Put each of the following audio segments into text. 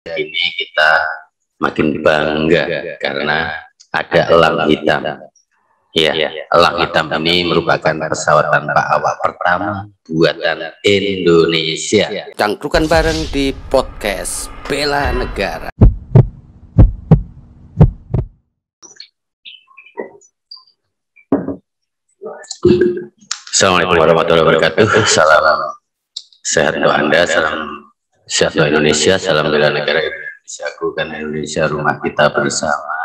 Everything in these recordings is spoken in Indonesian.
Ini kita makin bangga karena ada Elang Hitam. Ya, Elang Hitam ini merupakan pesawat tanpa awak pertama buatan Indonesia. Cangkrukan bareng di podcast Bela Negara. Assalamualaikum warahmatullahi wabarakatuh. Salam sehat untuk Anda, salam sehat Indonesia, salam bela negara Indonesia. Aku kan Indonesia rumah kita bersama.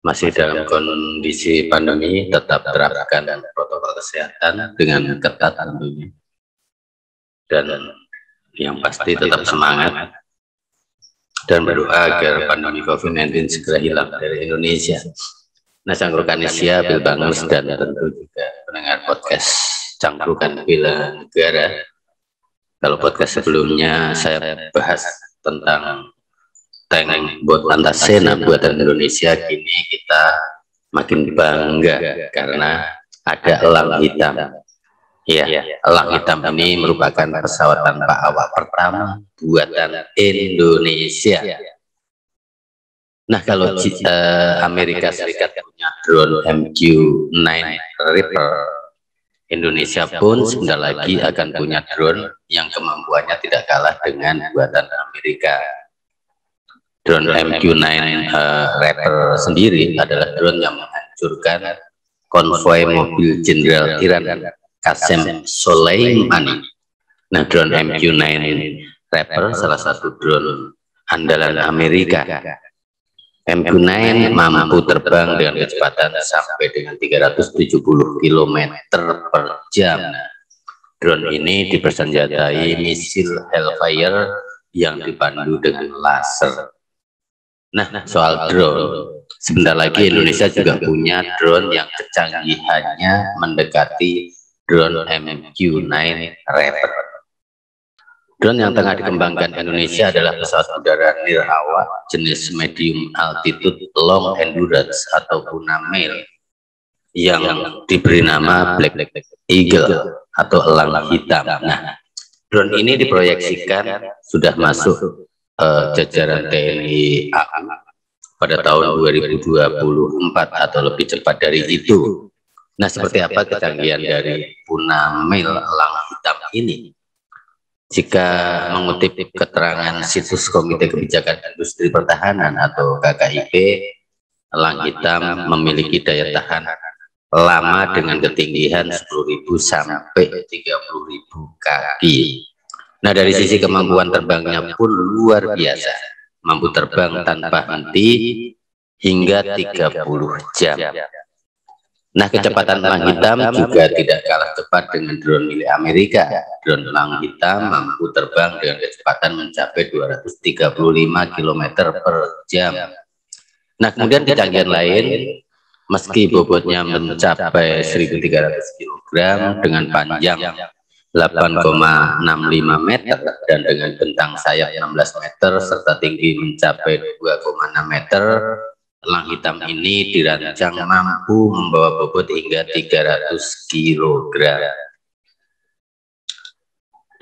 Masih dalam kondisi pandemi, tetap terapkan protokol kesehatan dengan ketat tentunya. Dan yang pasti tetap semangat dan berdoa agar pandemi COVID-19 segera hilang dari Indonesia. Nah, cangkrukan Indonesia, Bilbangus, dan tentu juga pendengar podcast Cangkrukan Bela Negara. Kalau podcast sebelumnya saya bahas tentang tank bot Antasena buatan Indonesia, kini kita makin bangga karena ada Elang Hitam. Ya, Elang Hitam ini merupakan pesawat tanpa awak pertama buatan Indonesia. Nah, kalau Amerika Serikat punya drone MQ-9 Reaper, Indonesia pun sebentar lagi akan punya drone yang kemampuannya tidak kalah dengan buatan Amerika. Drone MQ-9 Reaper sendiri adalah drone yang menghancurkan konvoi mobil Jenderal Iran Qasem Soleimani. Nah, drone MQ-9 Reaper salah satu drone andalan Amerika. MQ-9 mampu terbang dengan kecepatan sampai dengan 370 km per jam. Drone ini dipersenjatai misil Hellfire yang dipandu dengan laser. Nah, soal drone, sebentar lagi Indonesia juga punya drone yang kecanggihannya mendekati drone MQ-9 Reaper. Drone yang tengah dikembangkan Indonesia adalah pesawat udara nirawak jenis medium altitude long endurance ataupun MALE yang diberi nama Black Eagle atau Elang Hitam. Nah, drone ini diproyeksikan sudah masuk jajaran TNI AU pada tahun 2024 atau lebih cepat dari itu. Nah, seperti apa kecanggihan dari Punamil Elang Hitam ini? Jika mengutip keterangan situs Komite Kebijakan Industri Pertahanan atau KKIP, Elang Hitam memiliki daya tahan lama dengan ketinggian 10.000 sampai 30.000 kaki. Nah, dari sisi kemampuan terbangnya pun luar biasa, mampu terbang tanpa henti hingga 30 jam. Nah, kecepatan Elang Hitam juga tidak kalah cepat dengan drone milik Amerika. Drone Elang Hitam mampu terbang dengan kecepatan mencapai 235 km per jam. Nah, kemudian kecanggihan lain, meski bobotnya mencapai 1.300 kg dengan panjang 8,65 meter dan dengan bentang sayap 16 meter serta tinggi mencapai 2,6 meter, Elang Hitam ini dirancang mampu membawa bobot hingga 300 kg.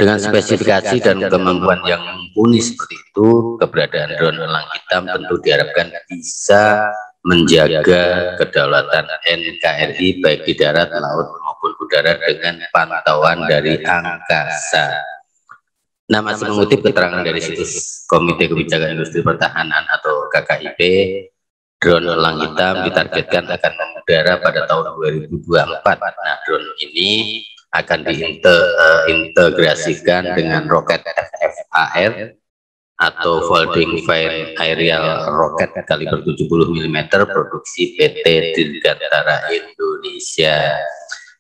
Dengan spesifikasi dan kemampuan yang mumpuni seperti itu, keberadaan drone Elang Hitam tentu diharapkan bisa menjaga kedaulatan NKRI baik di darat, laut, maupun udara dengan pantauan dari angkasa. Nah, masih mengutip keterangan dari situs Komite Kebijakan Industri Pertahanan atau KKIP, drone Elang Hitam ditargetkan akan mengudara pada tahun 2024. Nah, drone ini akan diintegrasikan dengan roket MFAR atau Folding Fin Aerial Rocket kaliber 70 mm produksi PT Dirgantara Indonesia.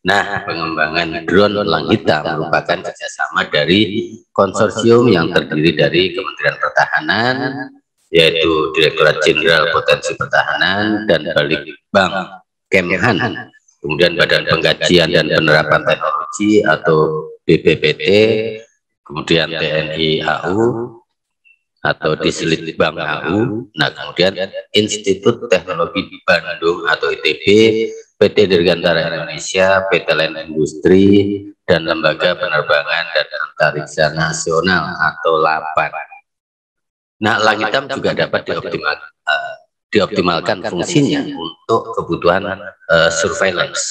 Nah, pengembangan drone Elang Hitam merupakan kerjasama dari konsorsium yang terdiri dari Kementerian Pertahanan, yaitu Direktorat Jenderal Potensi Pertahanan dan Balitbang Kemhan, kemudian Badan Pengkajian dan Penerapan Teknologi atau BPPT, kemudian TNI AU atau Dislitbang AU, nah kemudian Institut Teknologi Bandung atau ITB, PT Dirgantara Indonesia, PT LEN Industri, dan Lembaga Penerbangan dan Antariksa Nasional atau LAPAN. Nah, Elang Hitam juga dapat dioptimalkan fungsinya untuk kebutuhan surveillance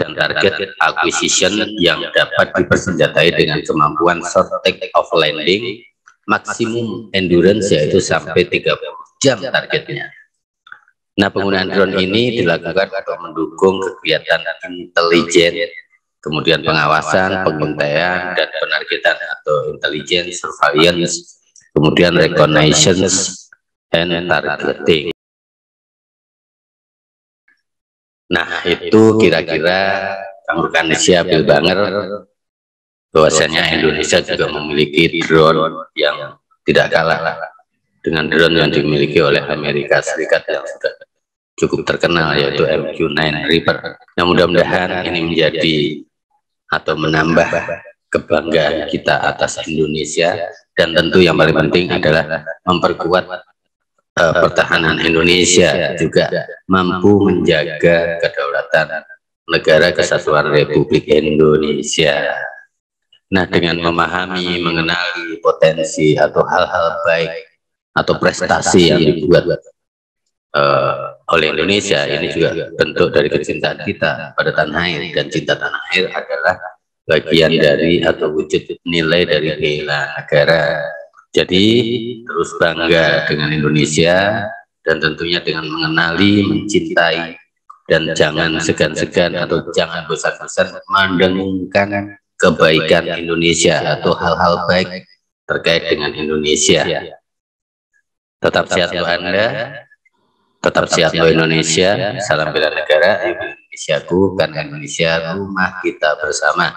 dan target acquisition yang dapat dipersenjatai dengan kemampuan short take off landing, maksimum endurance yaitu sampai 30 jam targetnya. Nah, penggunaan drone ini dilakukan untuk mendukung kegiatan intelijen, kemudian pengawasan, pengintaian, dan penargetan atau intelligence, surveillance, kemudian reconnaissance, and targeting. Nah, itu kira-kira rekan Indonesia Bilbanger bahwasanya Indonesia juga memiliki drone yang tidak kalah dengan drone yang dimiliki oleh Amerika Serikat yang sudah cukup terkenal, yaitu MQ-9 Reaper. Nah, mudah-mudahan ini menjadi atau menambah kebanggaan kita atas Indonesia, dan tentu yang paling penting adalah memperkuat pertahanan Indonesia, juga mampu menjaga kedaulatan negara kesatuan Republik Indonesia. Nah, dengan memahami, mengenali potensi atau hal-hal baik atau prestasi yang dibuat oleh Indonesia, ini juga bentuk dari kecintaan kita pada tanah air, dan cinta tanah air adalah bagian dari atau wujud nilai dari bela negara. Jadi terus bangga dengan Indonesia, dan tentunya dengan mengenali, mencintai, dan jangan segan-segan atau jangan bosan-bosan mendengungkan kebaikan Indonesia atau hal-hal baik terkait dengan Indonesia. Tetap sehat untuk Anda, tetap sehat buat Indonesia. Salam bela negara, Indonesiaku, karena Indonesia rumah kita bersama.